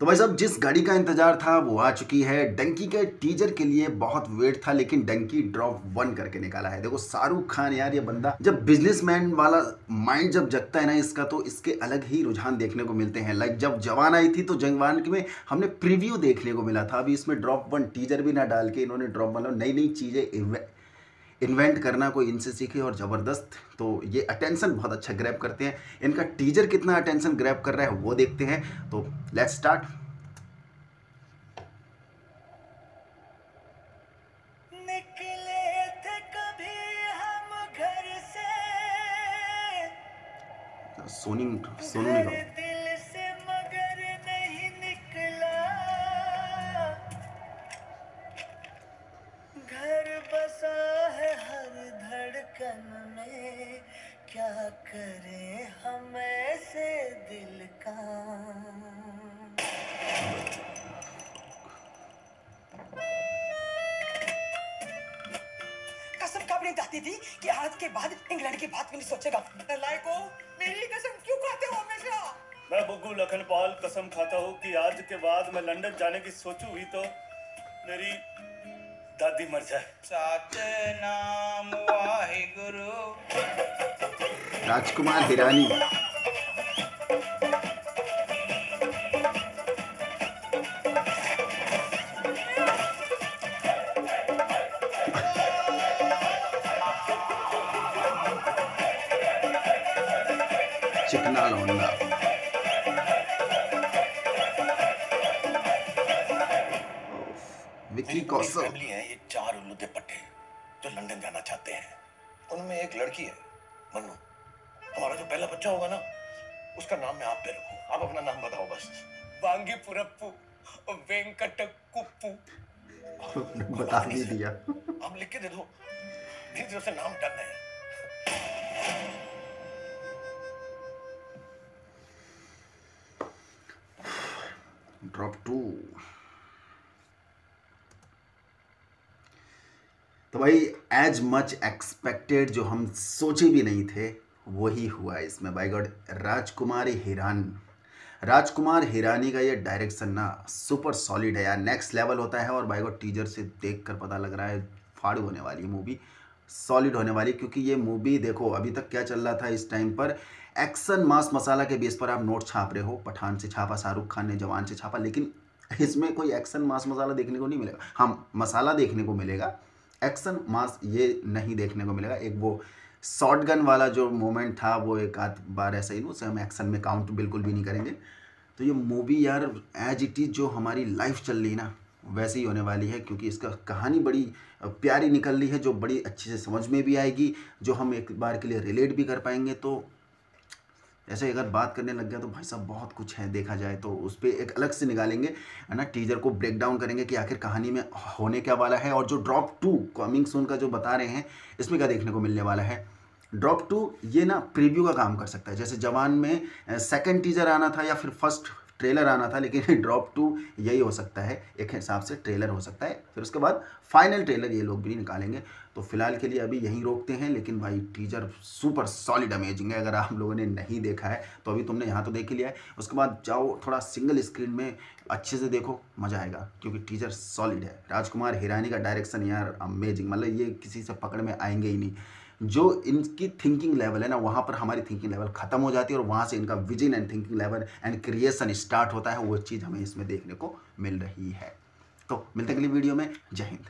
तो भाई साहब जिस गाड़ी का इंतजार था वो आ चुकी है। डंकी के टीजर के लिए बहुत वेट था लेकिन डंकी ड्रॉप 1 करके निकाला है। देखो शाहरुख खान यार, ये बंदा जब बिजनेसमैन वाला माइंड जब जगता है ना इसका, तो इसके अलग ही रुझान देखने को मिलते हैं। लाइक जब जवान आई थी तो जवान में हमने प्रीव्यू देखने को मिला था, अभी इसमें ड्रॉप 1 टीजर भी ना डाल के इन्होंने ड्रॉप 1 नई चीजें इन्वेंट करना कोई इनसे सीखे और ज़बरदस्त। तो ये अटेंशन बहुत अच्छा ग्रैब करते हैं, इनका टीजर कितना अटेंशन ग्रैब कर रहा है वो देखते हैं। तो लेट्स स्टार्ट। सोनू निगम करे हमें से दिल का कसम काटनी चाहती थी कि आज के बाद इंग्लैंड की बात भी नहीं सोचेगा। लाइको मेरी कसम क्यों खाते हो हमेशा? मैं बग्गू लखनपाल कसम खाता हूँ कि आज के बाद मैं लंदन जाने की सोचू ही तो मेरी दादी मर जाए। सतनाम वाहिगुरु। राजकुमार हिरानी चिकना लौंडा विक्की कौशल है। ये 4 उल्लू के पट्टे जो लंदन जाना चाहते हैं, उनमें एक लड़की है मनु। हमारा जो पहला बच्चा होगा ना, उसका नाम मैं आप पे रखूं। आप अपना नाम बताओ बस। वांगी पुरप्पू वेंकट कुप्पू। बता नहीं दिया। आप लिख के दे दो, धीरे धीरे से नाम डरना है। ड्रॉप 2। तो भाई एज मच एक्सपेक्टेड, जो हम सोचे भी नहीं थे वही हुआ इसमें। बाय गॉड राजकुमार हिरानी का ये डायरेक्शन ना सुपर सॉलिड है यार, नेक्स्ट लेवल होता है। और बाय गॉड टीजर से देखकर पता लग रहा है फाड़ होने वाली मूवी, सॉलिड होने वाली। क्योंकि ये मूवी देखो अभी तक क्या चल रहा था इस टाइम पर, एक्शन मास मसाला के बेस पर आप नोट छाप रहे हो। पठान से छापा, शाहरुख खान ने जवान से छापा, लेकिन इसमें कोई एक्शन मास मसाला देखने को नहीं मिलेगा। हाँ मसाला देखने को मिलेगा, एक्शन मास ये नहीं देखने को मिलेगा। एक वो शॉटगन वाला जो मोमेंट था वो एक आध बार ऐसा ही, उसे हम एक्शन में काउंट बिल्कुल भी नहीं करेंगे। तो ये मूवी यार एज इट इज़ जो हमारी लाइफ चल रही ना वैसे ही होने वाली है, क्योंकि इसका कहानी बड़ी प्यारी निकल रही है, जो बड़ी अच्छे से समझ में भी आएगी, जो हम एक बार के लिए रिलेट भी कर पाएंगे। तो ऐसे अगर बात करने लग गया तो भाई साहब बहुत कुछ है देखा जाए तो, उस पर एक अलग से निकालेंगे है ना, टीजर को ब्रेक डाउन करेंगे कि आखिर कहानी में होने क्या वाला है। और जो ड्रॉप 2 कमिंग सून का जो बता रहे हैं इसमें क्या देखने को मिलने वाला है। ड्रॉप 2 ये ना प्रीव्यू का काम कर सकता है, जैसे जवान में 2nd टीजर आना था या फिर 1st ट्रेलर आना था, लेकिन ड्रॉप 2 यही हो सकता है, एक हिसाब से ट्रेलर हो सकता है। फिर उसके बाद फाइनल ट्रेलर ये लोग भी निकालेंगे। तो फिलहाल के लिए अभी यहीं रोकते हैं, लेकिन भाई टीजर सुपर सॉलिड अमेजिंग है। अगर आप लोगों ने नहीं देखा है तो अभी तुमने यहाँ तो देख ही लिया है, उसके बाद जाओ थोड़ा सिंगल स्क्रीन में अच्छे से देखो, मज़ा आएगा क्योंकि टीजर सॉलिड है। राजकुमार हिरानी का डायरेक्शन यार अमेजिंग, मतलब ये किसी से पकड़ में आएंगे ही नहीं। जो इनकी थिंकिंग लेवल है ना, वहाँ पर हमारी थिंकिंग लेवल ख़त्म हो जाती है और वहाँ से इनका vision and thinking level and creation start होता है। वो चीज़ हमें इसमें देखने को मिल रही है। तो मिलते अगली वीडियो में, जय हिंद।